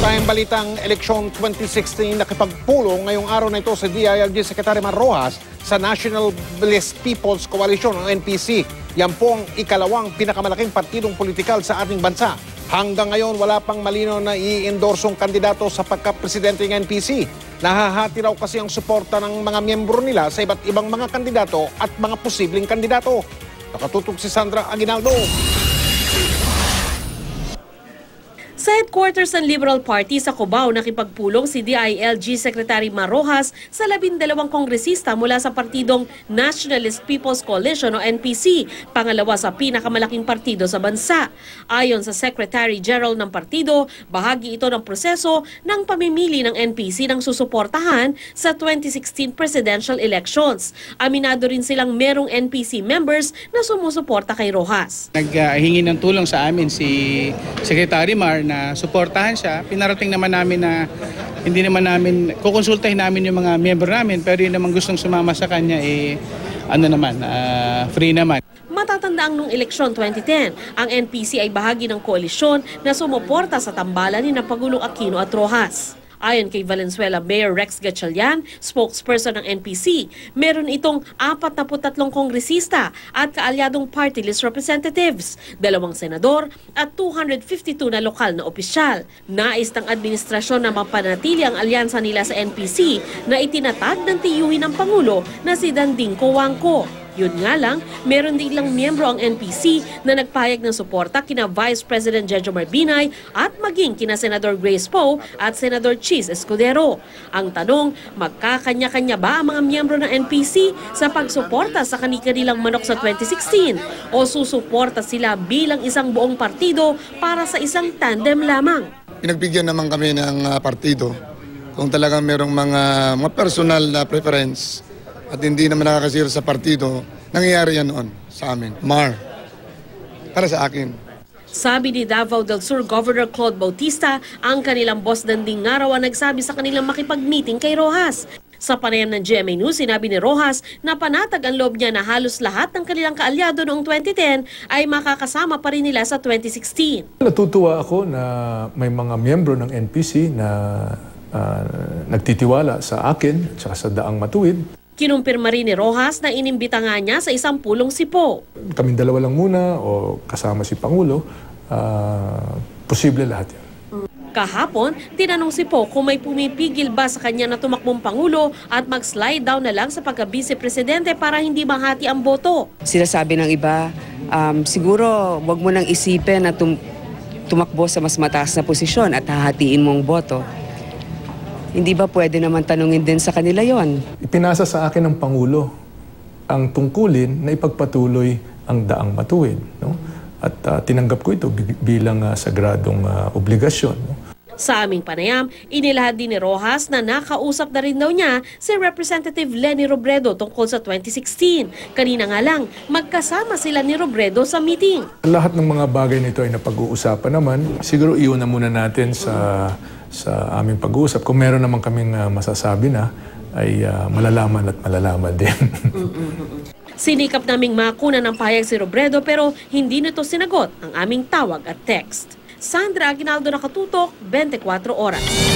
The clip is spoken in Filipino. Tayong balitang eleksyon 2016 nakipagpulong ngayong araw na ito sa DILG Secretary Mar Roxas sa Nationalist People's Coalition, ang NPC. Yan po ang ikalawang pinakamalaking partidong politikal sa ating bansa. Hanggang ngayon, wala pang malino na i-endorsong kandidato sa pagka-presidente ng NPC. Nahahati raw kasi ang suporta ng mga miyembro nila sa iba't ibang mga kandidato at mga posibleng kandidato. Nakatutok si Sandra Aguinaldo. Sa headquarters ng Liberal Party sa Cubao, nakipagpulong si DILG Secretary Mar Roxas sa 12 kongresista mula sa partidong Nationalist People's Coalition o NPC, pangalawa sa pinakamalaking partido sa bansa. Ayon sa Secretary General ng partido, bahagi ito ng proseso ng pamimili ng NPC ng susuportahan sa 2016 presidential elections. Aminado rin silang merong NPC members na sumusuporta kay Roxas. Naghingi ng tulong sa amin si Secretary Mar na suportahan siya. Pinarating naman namin na hindi naman namin, kukonsultahin namin yung mga member namin, pero yung naman gustong sumama sa kanya, free naman. Matatandaang nung eleksyon 2010, ang NPC ay bahagi ng koalisyon na sumuporta sa tambalan ni Pangulong Aquino at Roxas. Ayon kay Valenzuela Mayor Rex Gatchalian, spokesperson ng NPC, meron itong 43 kongresista at kaalyadong party list representatives, 2 senador at 252 na lokal na opisyal. Nais ng administrasyon na mapanatili ang alyansa nila sa NPC na itinatag ng tiyuhin ng Pangulo na si Danding Cojuangco. Yun nga lang, meron din ilang miyembro ang NPC na nagpahayag ng suporta kina Vice President Jejomar Binay at maging kina Senador Grace Poe at Senador Chiz Escudero. Ang tanong, magkakanya-kanya ba ang mga miyembro ng NPC sa pagsuporta sa kani-kanilang manok sa 2016 o susuporta sila bilang isang buong partido para sa isang tandem lamang? Pinagbigyan naman kami ng partido kung talagang merong mga personal na preference at hindi naman nakakasira sa partido, nangyayari yan noon sa amin. Mar, para sa akin. Sabi ni Davao del Sur Governor Claude Bautista, ang kanilang boss Danding Araw ang nagsabi sa kanilang makipag-meeting kay Roxas. Sa panayam ng GMA News, sinabi ni Roxas na panatag ang loob niya na halos lahat ng kanilang kaalyado noong 2010 ay makakasama pa rin nila sa 2016. Natutuwa ako na may mga miyembro ng NPC na nagtitiwala sa akin at sa daang matuwid. Kinumpirma rin ni Roxas na inimbita nga niya sa isang pulong si Poe. Kaming dalawa lang muna o kasama si Pangulo, posible lahat yan. Kahapon, tinanong si Poe kung may pumipigil ba sa kanya na tumakbong Pangulo at mag-slide down na lang sa pagka-vice-presidente para hindi mahati ang boto. Sinasabi ng iba, siguro wag mo nang isipin na tumakbo sa mas mataas na posisyon at hahatiin mong boto. Hindi ba pwede naman tanungin din sa kanila yon? Ipinasa sa akin ng Pangulo ang tungkulin na ipagpatuloy ang daang matuwid, no? At tinanggap ko ito bilang sagradong obligasyon, no? Sa aming panayam, inilahad din ni Roxas na nakausap na rin daw niya si Representative Leni Robredo tungkol sa 2016. Kanina nga lang, magkasama sila ni Robredo sa meeting. Lahat ng mga bagay nito ay napag-uusapan naman. Siguro iyon na muna natin sa aming pag-uusap. Kung meron naman kaming masasabi na, ay malalaman at malalaman din. Sinikap naming makuna ng pahayag si Robredo pero hindi nito sinagot ang aming tawag at text. Sandra Aguinaldo, nakatutok, 24 Oras.